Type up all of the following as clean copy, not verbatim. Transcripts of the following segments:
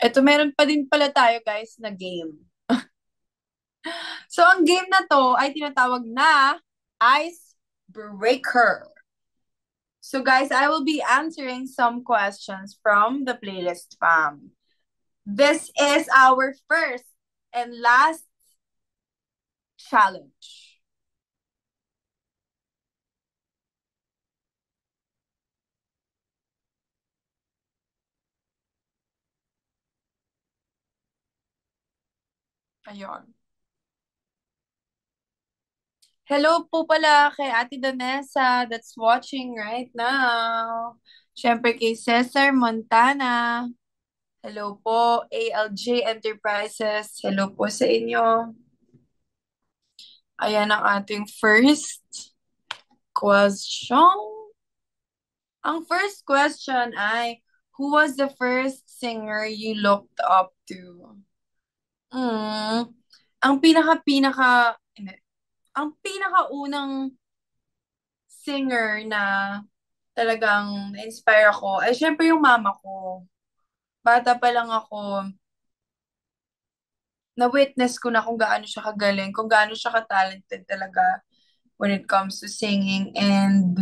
Eto, meron pa din pala tayo, guys, na game. So, ang game na to ay tinatawag na Icebreaker. So, guys, I will be answering some questions from the playlist, fam. This is our first and last challenge. Ayun. Hello po pala kay Ate Donesa that's watching right now. Siyempre kay Cesar Montana. Hello po, ALJ Enterprises. Hello po sa inyo. Ayan ang ating first question. Ang first question ay, who was the first singer you looked up to? Ang pinakaunang singer na talagang na-inspire ako, ay syempre yung mama ko. Bata pa lang ako, na-witness ko na kung gaano siya kagaling, kung gaano siya ka-talented talaga when it comes to singing. And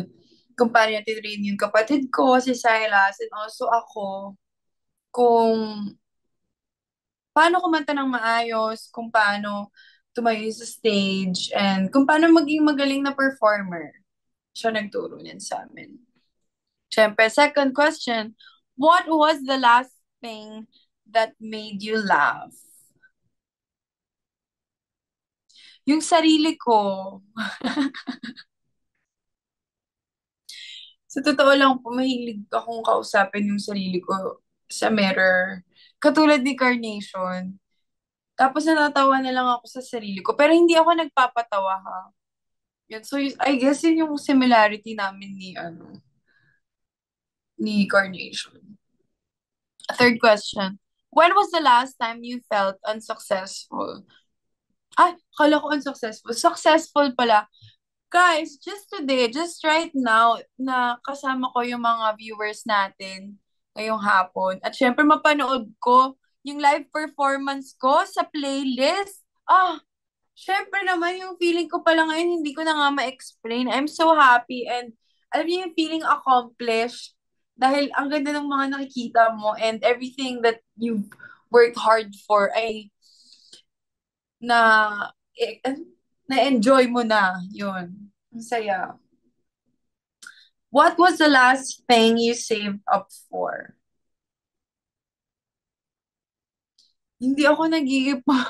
kung paano natin rin yung kapatid ko, si Silas, and also ako, kung paano kumanta ng maayos, kung paano tumayo sa stage, and kung paano maging magaling na performer. Siya nagturo niyan sa amin. Siyempre, second question, what was the last thing that made you laugh? Yung sarili ko. Sa totoo lang po, mahilig akong kausapin yung sarili ko sa mirror. Katulad ni Carnation. Tapos natatawa na lang ako sa sarili ko. Pero hindi ako nagpapatawa, ha. Yun. So, I guess yun yung similarity namin ni Carnation. Third question. When was the last time you felt unsuccessful? Ay, kala ko unsuccessful. Successful pala. Guys, just today, just right now, na kasama ko yung mga viewers natin ngayong hapon. At syempre, mapanood ko yung live performance ko sa playlist. Syempre naman yung feeling ko pala ngayon, hindi ko na nga ma-explain. I'm so happy and alam niyo yung feeling accomplished dahil ang ganda ng mga nakikita mo and everything that you've worked hard for ay na-enjoy mo na. Yun. Ang saya. What was the last thing you saved up for? Hindi ako nag-iipon.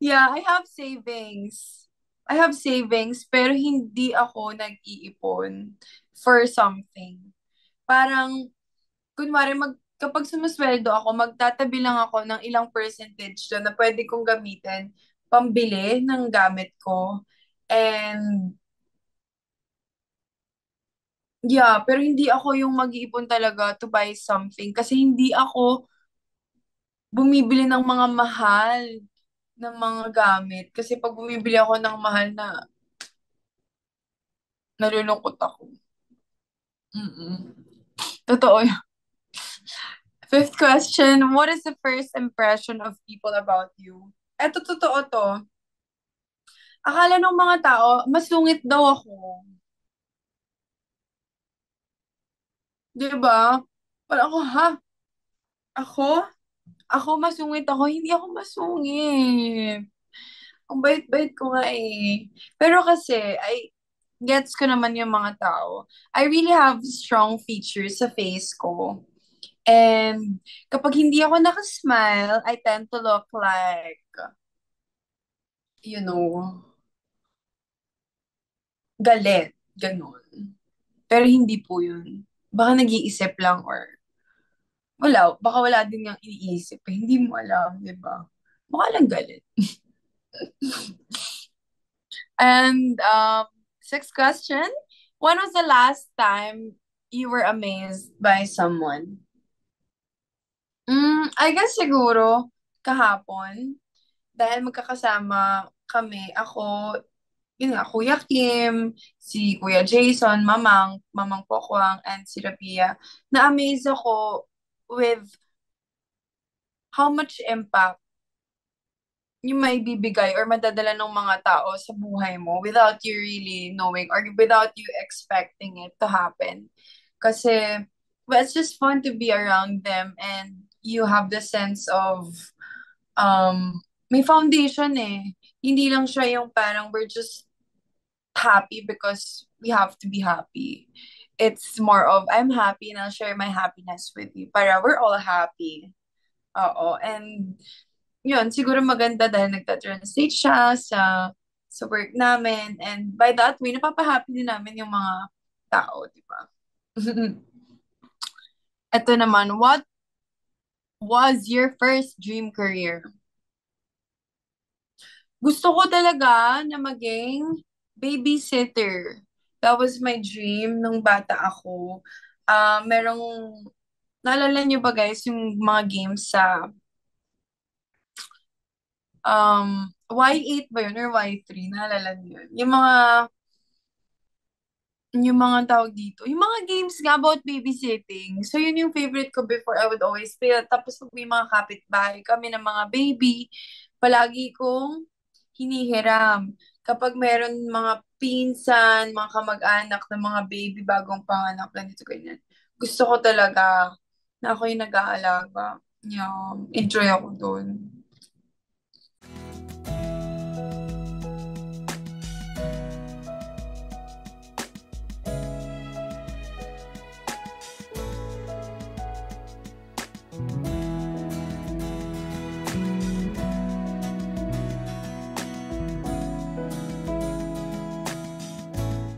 Yeah, I have savings. I have savings, pero hindi ako nag-iipon for something. Parang, kunwari, kapag sumusweldo ako, magtatabi lang ako ng ilang percentage doon na pwede kong gamitin, pambili ng gamit ko. And, yeah, pero hindi ako yung mag-iipon talaga to buy something kasi hindi ako bumibili ng mga mahal ng mga gamit. Kasi pag bumibili ako ng mahal na nalulungkot ako. Totoo yun. Fifth question, what is the first impression of people about you? Eto, totoo to. Akala ng mga tao, masungit daw ako. Diba? Parang ako, ha? Ako? Ako masungit ako? Hindi ako masungit. Ang bait-bait ko nga eh. Pero kasi, I gets ko naman yung mga tao. I really have strong features sa face ko. And kapag hindi ako nakasmile, I tend to look like, galit. Ganun. Pero hindi po yun. Baka nag-iisip lang or wala. Baka wala din yung iniisip. Hindi mo alam, di ba? Baka lang galit. And sixth question. When was the last time you were amazed by someone? I guess siguro kahapon. Dahil magkakasama kami, ako, yun nga, Kuya Kim, si Kuya Jason, Mamang Pokuang, and si Rabia, na-amaze ako with how much impact yung may bibigay or madadala ng mga tao sa buhay mo without you really knowing or without you expecting it to happen. Kasi, well, it's just fun to be around them and you have the sense of, may foundation eh. Hindi lang siya yung parang we're just happy because we have to be happy. It's more of, I'm happy and I'll share my happiness with you para we're all happy. Oo, and yun, siguro maganda dahil nagtatranslate siya sa work namin, and by that way, napapahappy din namin yung mga tao, di ba? Ito naman, what was your first dream career? Gusto ko talaga na maging babysitter. That was my dream nung bata ako. Merong naalala niyo ba guys yung mga games sa Y8 ba yun or Y3? Naalala niyo yun? Yung mga tawag dito. Yung mga games nga about babysitting. So yun yung favorite ko before. I would always play. Tapos pag may mga kapitbahay kami ng mga baby, palagi kong hinihiram. Kapag meron mga pinsan, mga kamag-anak ng mga baby, bagong panganak lang dito, ganyan. Gusto ko talaga na ako yung nag-aalaga. Enjoy ako doon.